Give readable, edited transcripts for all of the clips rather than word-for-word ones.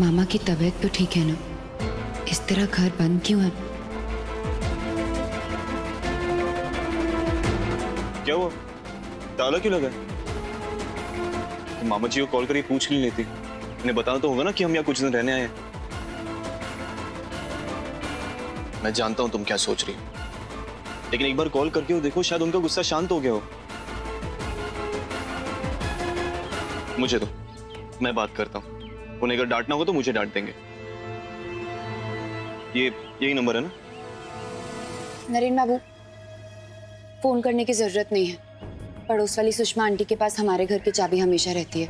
मामा की तबीयत तो ठीक है ना? इस तरह घर बंद क्यों है? क्या हुआ? ताला क्यों लगा है? तो मामा जी को कॉल करके पूछ क्यों लेती? उन्हें बताना तो होगा ना कि हम यहाँ कुछ दिन रहने आए हैं। मैं जानता हूँ तुम क्या सोच रही हो, लेकिन एक बार कॉल करके वो देखो, शायद उनका गुस्सा शांत हो गया हो। मुझे तो, मैं बात करता हूँ। उन्हें अगर डांटना होगा तो मुझे डांट देंगे। यही नंबर है ना? नरेन बाबू, फोन करने की जरूरत नहीं है। पड़ोस वाली सुषमा आंटी के पास हमारे घर की चाबी हमेशा रहती है,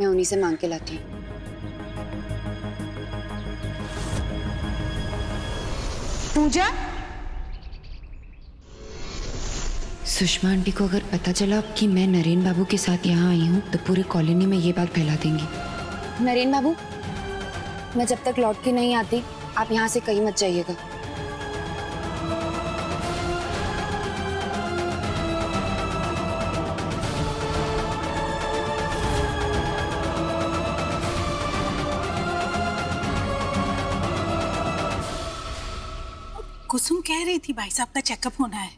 मैं उन्हीं से मांग के लाती हूँ। पूजा, सुषमा आंटी को अगर पता चला कि मैं नरेन बाबू के साथ यहाँ आई हूँ तो पूरी कॉलोनी में ये बात फैला देंगी। नरेन बाबू, मैं जब तक लौट के नहीं आती आप यहाँ से कहीं मत जाइएगा। कुसुम कह रही थी भाई साहब का चेकअप होना है,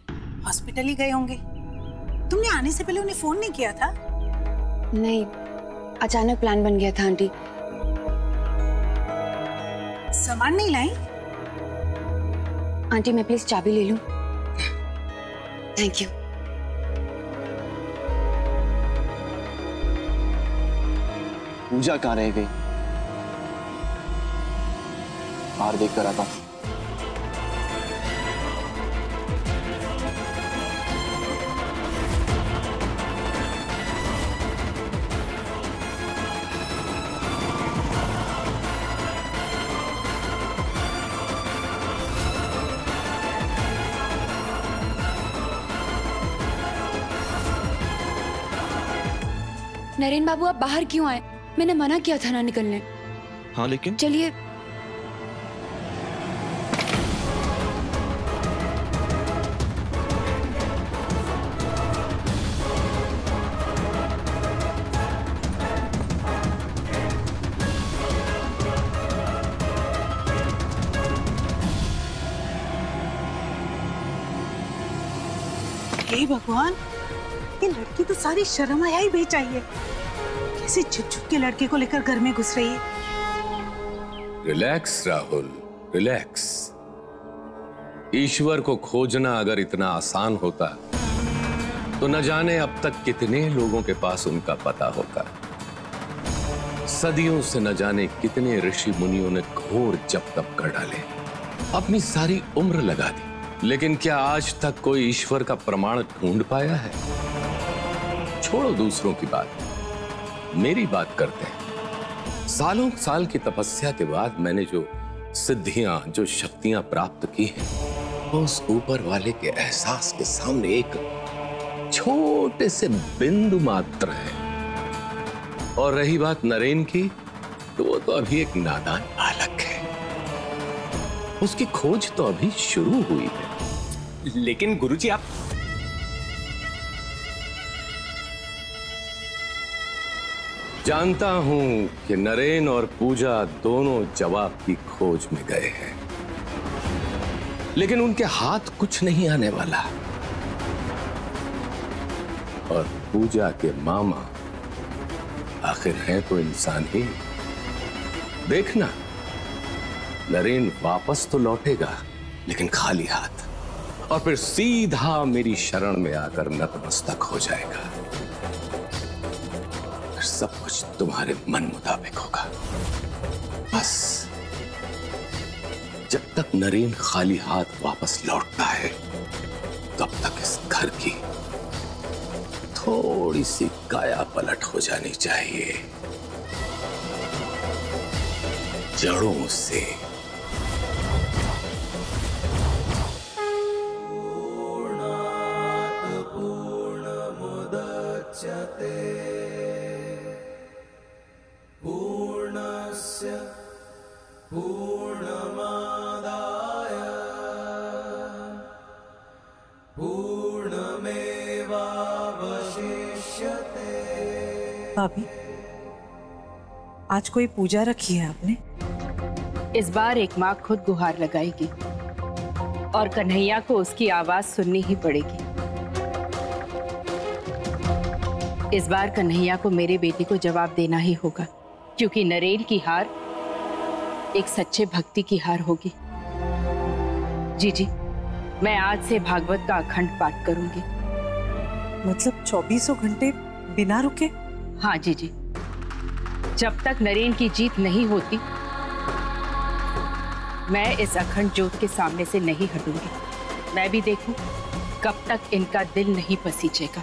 हॉस्पिटल ही गए होंगे। तुमने आने से पहले उन्हें फोन नहीं किया था? नहीं, अचानक प्लान बन गया था आंटी। सामान नहीं लाई? आंटी मैं प्लीज चाबी ले लूं? Thank you. पूजा कहाँ रह गई? बाहर देख कर आता हूं। नरेन बाबू आप बाहर क्यों आए? मैंने मना किया था ना निकलने। हाँ लेकिन चलिए। हे भगवान, ये लड़की तो सारी शर्म हया ही बेचारी है। कैसे छुप-छुप के लड़के को लेकर घर में घुस रही है। Relax Rahul, relax. ईश्वर को खोजना अगर इतना आसान होता तो न जाने अब तक कितने लोगों के पास उनका पता होता। सदियों से न जाने कितने ऋषि मुनियों ने घोर जप तप कर डाले, अपनी सारी उम्र लगा दी, लेकिन क्या आज तक कोई ईश्वर का प्रमाण ढूंढ पाया है? छोड़ो दूसरों की बात, मेरी बात करते हैं। सालों साल की तपस्या के बाद मैंने जो सिद्धियां, जो शक्तियां प्राप्त की हैं, तो उस ऊपर वाले के एहसास के सामने एक छोटे से बिंदु मात्र है। और रही बात नरेन की, तो वो तो अभी एक नादान बालक है, उसकी खोज तो अभी शुरू हुई है। लेकिन गुरुजी आप, जानता हूं कि नरेन और पूजा दोनों जवाब की खोज में गए हैं, लेकिन उनके हाथ कुछ नहीं आने वाला। और पूजा के मामा आखिर हैं तो इंसान ही। देखना, नरेन वापस तो लौटेगा लेकिन खाली हाथ, और फिर सीधा मेरी शरण में आकर नतमस्तक हो जाएगा। फिर सब कुछ तुम्हारे मन मुताबिक होगा। बस जब तक नरेन खाली हाथ वापस लौटता है, तब तक इस घर की थोड़ी सी काया पलट हो जानी चाहिए, जड़ों से। भाभी, आज कोई पूजा रखी है आपने? इस बार एक माँ खुद गुहार लगाएगी और कन्हैया को उसकी आवाज सुननी ही पड़ेगी। इस बार कन्हैया को मेरे बेटे को जवाब देना ही होगा, क्योंकि नरेन की हार एक सच्चे भक्ति की हार होगी। जी, मैं आज से भागवत का अखंड पाठ करूंगी। मतलब 24 घंटे बिना रुके? हाँ जी, जब तक नरेन की जीत नहीं होती मैं इस अखंड ज्योत के सामने से नहीं हटूंगी। मैं भी देखूं कब तक इनका दिल नहीं पसीजेगा।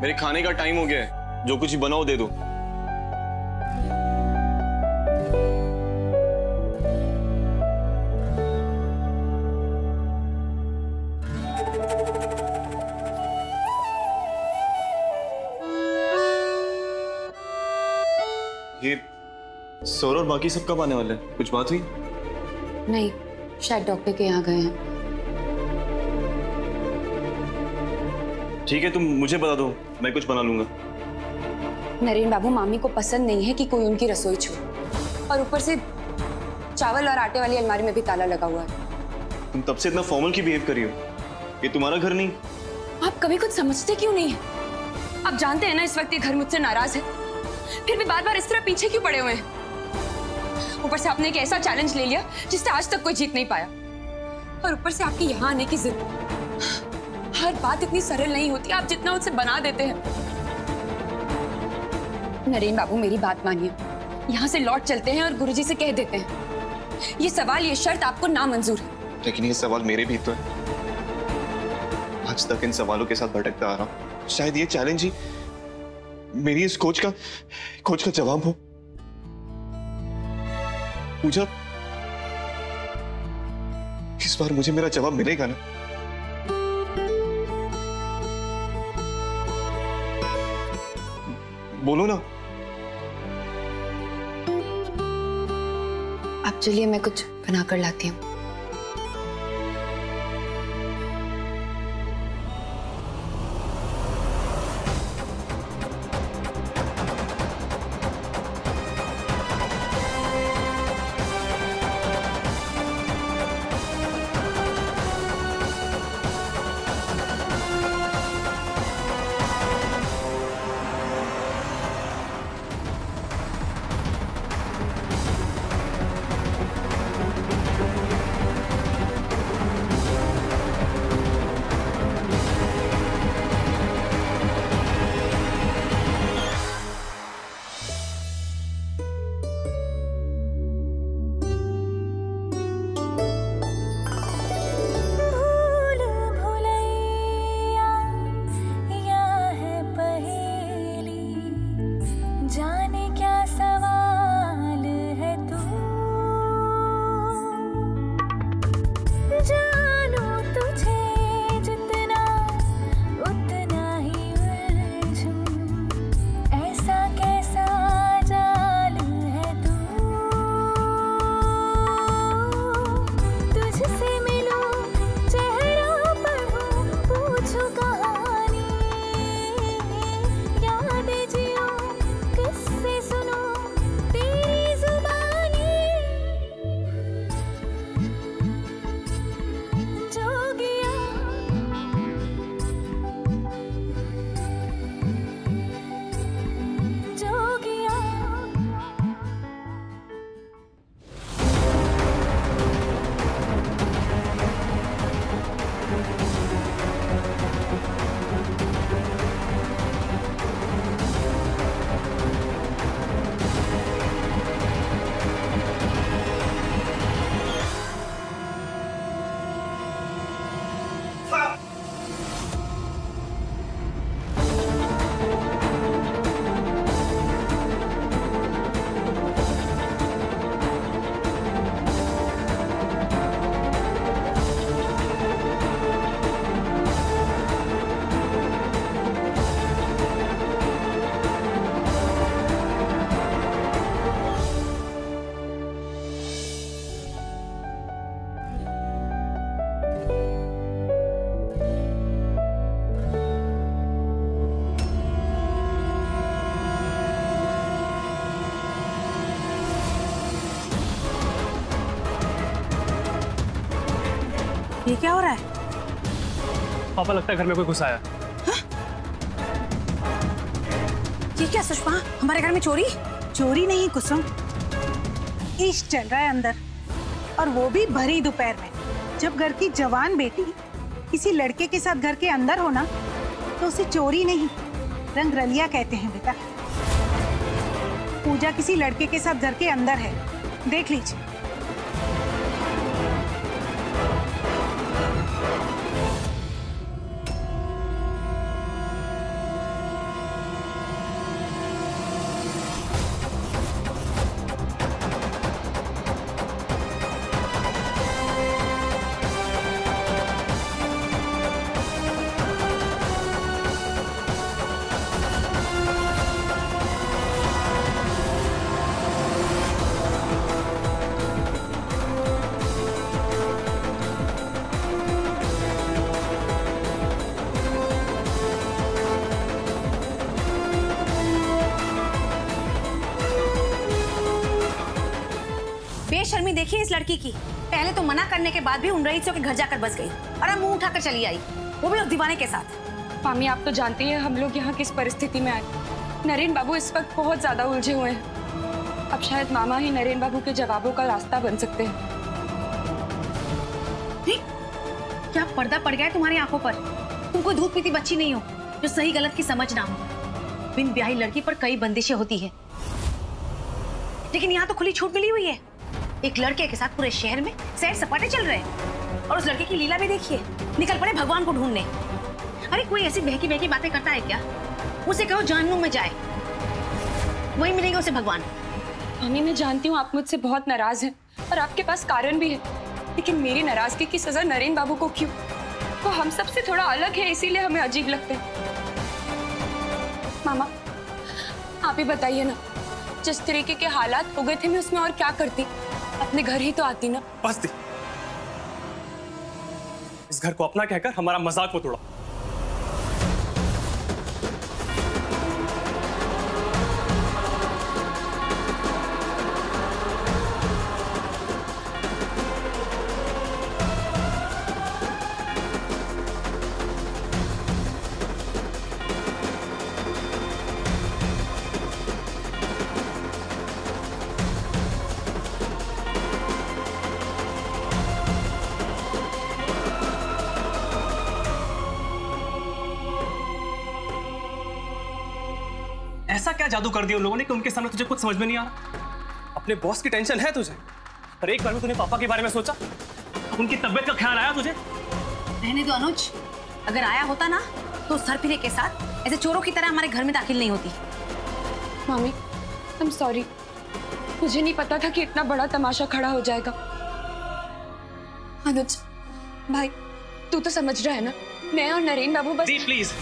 मेरे खाने का टाइम हो गया है, जो कुछ ही बनाओ दे दो। ये सौरभ और बाकी सब कब आने वाले हैं? कुछ बात हुई? नहीं, शायद डॉक्टर के यहाँ गए हैं। ठीक है, तुम मुझे बता दो, मैं कुछ बना लूंगा। नरेन बाबू, मामी को पसंद नहीं है कि कोई उनकी रसोई छुए, और ऊपर से चावल और आटे वाली अलमारी में भी ताला लगा हुआ है। तुम तब से इतना फॉर्मल की बिहेव कर रही हो, ये तुम्हारा घर नहीं। आप कभी कुछ समझते क्यों नहीं है? आप जानते हैं ना इस वक्त ये घर मुझसे नाराज है, फिर भी बार बार इस तरह पीछे क्यों पड़े हुए हैं? ऊपर से आपने एक ऐसा चैलेंज ले लिया जिससे आज तक कोई जीत नहीं पाया, और ऊपर से आपके यहाँ आने की जिद। हर बात इतनी सरल नहीं होती, आप जितना उससे बना देते हैं। नरेन बाबू, मेरी बात मानिए, यहाँ से लौट चलते हैं और गुरुजी से कह देते हैं ये सवाल, ये शर्त आपको नामंजूर है। लेकिन ये सवाल मेरे भी तो है, आज तक इन सवालों के साथ भटकता आ रहा हूँ। शायद ये चैलेंज ही मेरी इस खोज का जवाब हो। पूजा, इस बार मुझे मेरा जवाब मिलेगा ना? बोलो ना। आप चलिए, मैं कुछ बनाकर लाती हूँ। ये क्या हो रहा है? पापा लगता है घर में कोई घुसा आया। ये क्या सुषमा, हमारे घर में चोरी? चोरी नहीं कुसुम, ईश चल रहा है अंदर, और वो भी भरी दोपहर में। जब घर की जवान बेटी किसी लड़के के साथ घर के अंदर हो ना, तो उसे चोरी नहीं रंगरलिया कहते हैं बेटा। पूजा किसी लड़के के साथ घर के अंदर है, देख लीजिए। शर्मी देखिए इस लड़की की, पहले तो मना करने के बाद भी उनरहित होकर घर जाकर बस गई और अब मुंह उठाकर चली आई, वो भी उस दीवाने के साथ। मामी आप तो जानती हैं हम लोग यहाँ किस परिस्थिति में आए। नरेन बाबू इस वक्त बहुत ज्यादा उलझे हुए हैं। अब शायद मामा ही नरेन बाबू के जवाबों का रास्ता बन सकते हैं। क्या पर्दा पड़ गया है तुम्हारी आंखों पर? तुम कोई धूप पीती बच्ची नहीं हो जो सही गलत की समझ ना हो। बिन ब्याही लड़की पर कई बंदिशें होती है, लेकिन यहाँ तो खुली छूट मिली हुई है। एक लड़के के साथ पूरे शहर में सैर सपाटे चल रहे हैं, और उस लड़के की लीला भी देखिए, निकल पड़े भगवान को ढूंढने। अरे कोई ऐसी बहकी बहकी बातें करता है क्या? उसे कहो जहन्नुम में जाए, वही मिलेगा उसे भगवान। मम्मी मैं जानती हूँ आप मुझसे बहुत नाराज हैं और आपके पास कारण भी है, लेकिन मेरी नाराजगी की सजा नरेन बाबू को क्यों? वो हम सबसे थोड़ा अलग है, इसीलिए हमें अजीब लगते हैं। मामा आप ही बताइए ना, जिस तरीके के हालात हो गए थे मैं उसमें और क्या करती? अपने घर ही तो आती ना। बस दी, इस घर को अपना कहकर हमारा मजाक मत उड़ा। ऐसा क्या जादू कर दिया उन लोगों ने कि उनके सामने तुझे कुछ समझ में नहीं आ रहा? अपने बॉस की टेंशन है तुझे, पर एक बार भी तूने पापा के बारे में सोचा? उनकी तबीयत का ख्याल आया तुझे? रहने दो अनुज, अगर आया होता ना तो सरफिरे के साथ ऐसे चोरों की तरह हमारे घर में दाखिल नहीं होती। मामी आई एम सॉरी, मुझे नहीं पता था कि इतना बड़ा तमाशा खड़ा हो जाएगा। अनुज भाई तू तो समझ रहा है ना, मैं और नरेन बाबू बस। प्लीज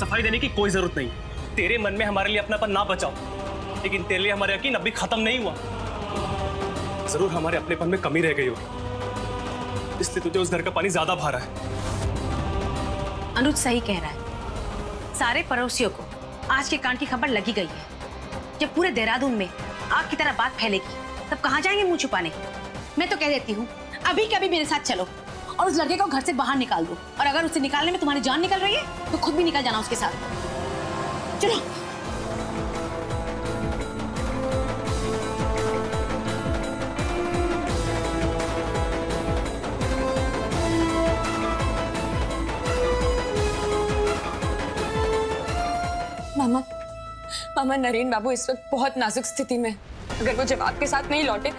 सफाई देने की कोई जरूरत नहीं। तेरे मन में हमारे लिए अपनापन ना बचाओ, लेकिन तेरे लिए हमारे यकीन अब भी खत्म नहीं हुआ। जरूर हमारे अपनेपन में कमी रह गई होगी, इसलिए तुझे उस घर का पानी ज्यादा भारा है। अनुज सही कह रहा है, सारे पड़ोसियों को आज के कांड की खबर लगी गई है। जब पूरे देहरादून में आग की तरह बात फैलेगी तब कहाँ जाएंगे मुंह छुपाने? मैं तो कह देती हूँ अभी के अभी मेरे साथ चलो और उस लड़के को घर से बाहर निकाल दो, और अगर उसे निकालने में तुम्हारी जान निकल रही है तो खुद भी निकल जाना उसके साथ। चलो मामा, मामा नरेन बाबू इस वक्त बहुत नाजुक स्थिति में। अगर वो जवाब के साथ नहीं लौटे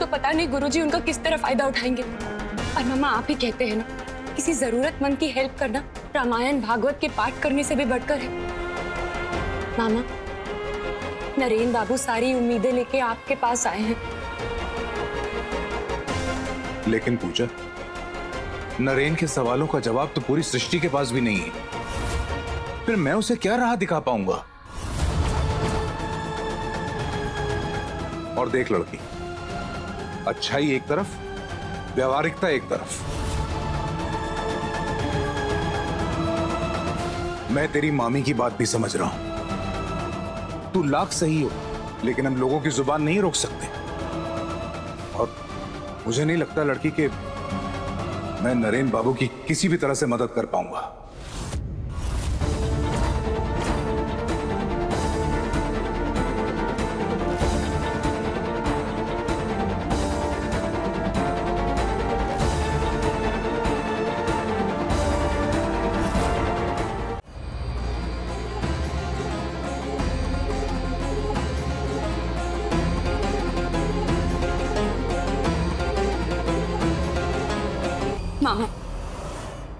तो पता नहीं गुरुजी उनका किस तरह फायदा उठाएंगे। और मामा आप ही कहते हैं ना, किसी जरूरतमंद की हेल्प करना रामायण भागवत के पाठ करने से भी बढ़कर है। मामा नरेन बाबू सारी उम्मीदें लेके आपके पास आए हैं, लेकिन पूजा नरेन के सवालों का जवाब तो पूरी सृष्टि के पास भी नहीं है, फिर मैं उसे क्या राह दिखा पाऊंगा? और देख लड़की, अच्छाई एक तरफ, व्यावहारिकता एक तरफ। मैं तेरी मामी की बात भी समझ रहा हूं, तू लाख सही हो, लेकिन हम लोगों की जुबान नहीं रोक सकते। और मुझे नहीं लगता लड़की के मैं नरेन बाबू की किसी भी तरह से मदद कर पाऊंगा।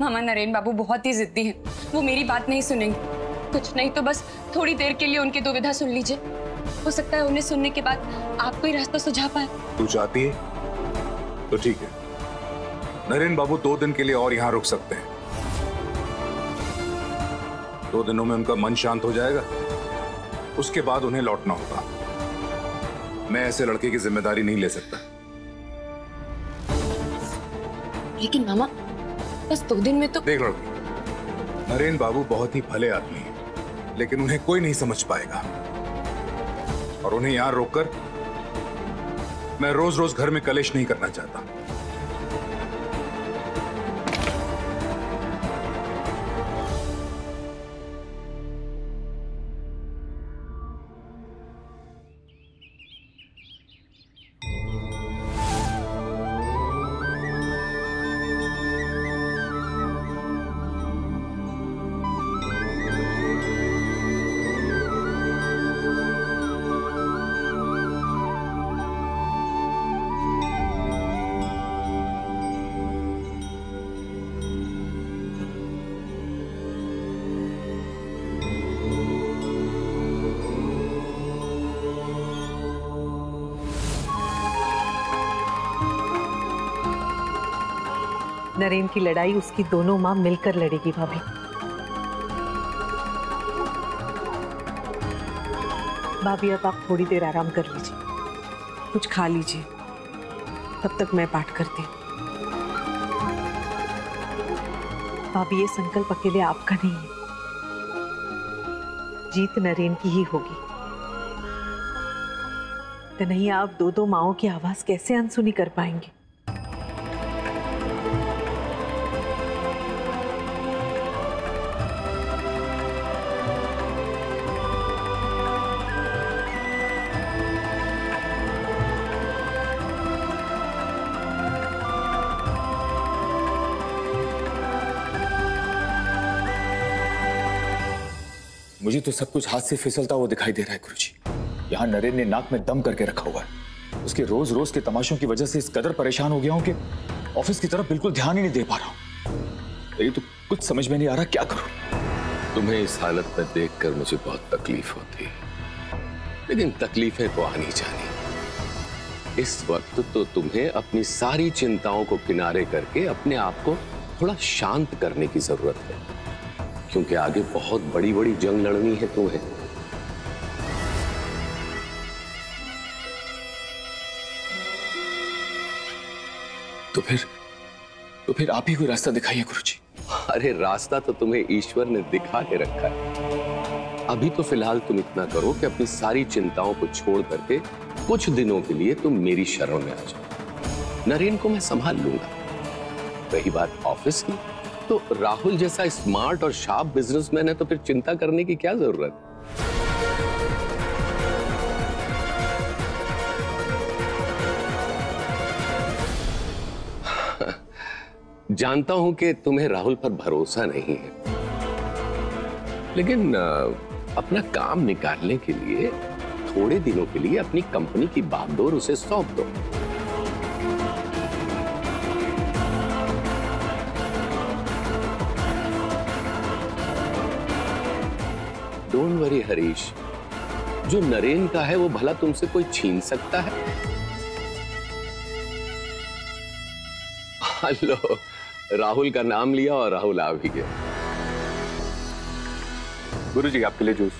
मामा, नरेन बाबू बहुत ही जिद्दी हैं। वो मेरी बात नहीं सुनेंगे। कुछ नहीं तो बस थोड़ी देर के लिए उनकी दुविधा सुन लीजिए। हो सकता है उन्हें सुनने के बाद आप कोई रास्ता सुझा पाए। तू चाहती है तो ठीक है, नरेन बाबू 2 दिन के लिए और यहाँ रुक सकते हैं। 2 दिनों में उनका मन शांत हो जाएगा, उसके बाद उन्हें लौटना होगा। मैं ऐसे लड़के की जिम्मेदारी नहीं ले सकता। लेकिन मामा बस 2 दिन में तो देख लड़की, नरेन बाबू बहुत ही भले आदमी हैं, लेकिन उन्हें कोई नहीं समझ पाएगा। और उन्हें यहाँ रोककर मैं रोज रोज घर में कलेश नहीं करना चाहता। नरेन की लड़ाई उसकी दोनों मां मिलकर लड़ेगी भाभी। भाभी अब आप थोड़ी देर आराम कर लीजिए, कुछ खा लीजिए, तब तक मैं पाठ करती हूँ। भाभी ये संकल्प अकेले आपका नहीं है, जीत नरेन की ही होगी। तो नहीं आप 2 मांओं की आवाज कैसे अनसुनी कर पाएंगे। मुझे तो सब कुछ हाथ से फिसलता हुआ दिखाई दे रहा है गुरुजी। यहाँ नरेन ने नाक में दम करके रखा हुआ है। उसके रोज रोज के तमाशों की वजह से इस कदर परेशान हो गया हूँ कि ऑफिस की तरफ बिल्कुल ध्यान ही नहीं दे पा रहा हूँ। मेरी तो कुछ समझ में नहीं आ रहा क्या करूँ। तुम्हें इस हालत में देखकर मुझे बहुत तकलीफ होती है, लेकिन तकलीफें तो आनी जानी। इस वक्त तो तुम्हें अपनी सारी चिंताओं को किनारे करके अपने आप को थोड़ा शांत करने की जरूरत है, क्योंकि आगे बहुत बड़ी बड़ी जंग लड़नी है तुम्हें। तो फिर आप ही कोई रास्ता दिखाइए गुरुजी। अरे रास्ता तो तुम्हें ईश्वर ने दिखा के रखा है। अभी तो फिलहाल तुम इतना करो कि अपनी सारी चिंताओं को छोड़ करके कुछ दिनों के लिए तुम मेरी शरण में आ जाओ। नरेन को मैं संभाल लूंगा। वही बात ऑफिस की, तो राहुल जैसा स्मार्ट और शार्प बिजनेसमैन है, तो फिर चिंता करने की क्या जरूरत है? जानता हूं कि तुम्हें राहुल पर भरोसा नहीं है, लेकिन अपना काम निकालने के लिए थोड़े दिनों के लिए अपनी कंपनी की बागडोर उसे सौंप दो। डोंट वरी हरीश, जो नरेन का है वो भला तुमसे कोई छीन सकता है? हेलो, राहुल का नाम लिया और राहुल आ भी गया। गुरुजी आपके लिए जूस।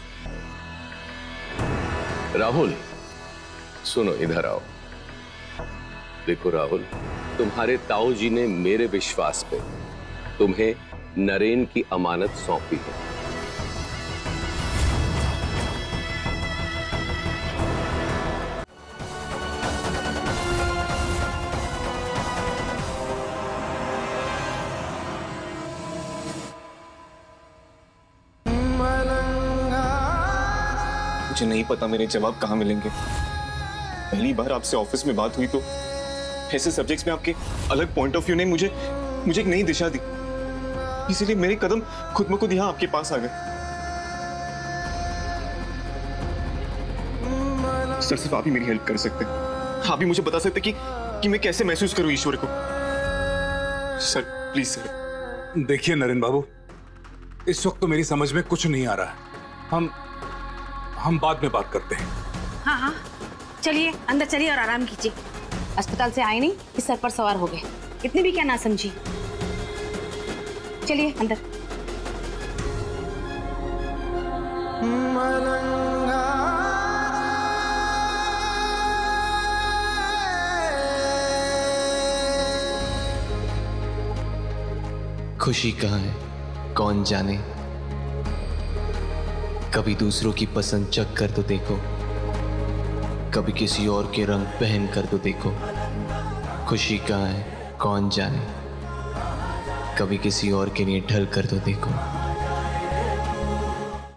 राहुल सुनो, इधर आओ। देखो राहुल, तुम्हारे ताऊ जी ने मेरे विश्वास पे तुम्हें नरेन की अमानत सौंपी है। मुझे नहीं पता मेरे जवाब कहाँ मिलेंगे। पहली बार आपसे ऑफिस में बात हुई तो ऐसे सब्जेक्ट्स में आपके अलग पॉइंट ऑफ व्यू ने मुझे एक नई दिशा दी, इसीलिए मेरे कदम खुद में खुद यहाँ आपके पास आ गए। सर सिर्फ आप ही मेरी हेल्प कर सकते हैं, आप ही मुझे बता सकते कि मैं कैसे महसूस करूँ ईश्वर को। Sir please sir. देखिए नरेंद्र बाबू, इस वक्त तो मेरी समझ में कुछ नहीं आ रहा है, हम बाद में बात करते हैं। हाँ हाँ चलिए अंदर चलिए और आराम कीजिए। अस्पताल से आए नहीं कि सर पर सवार हो गए, इतने भी क्या ना समझी। चलिए अंदर। खुशी कहाँ है कौन जाने, कभी दूसरों की पसंद चख कर तो देखो, कभी किसी और के रंग पहन कर तो देखो। खुशी कहाँ है कौन जाने, कभी किसी और के लिए ढल कर तो देखो।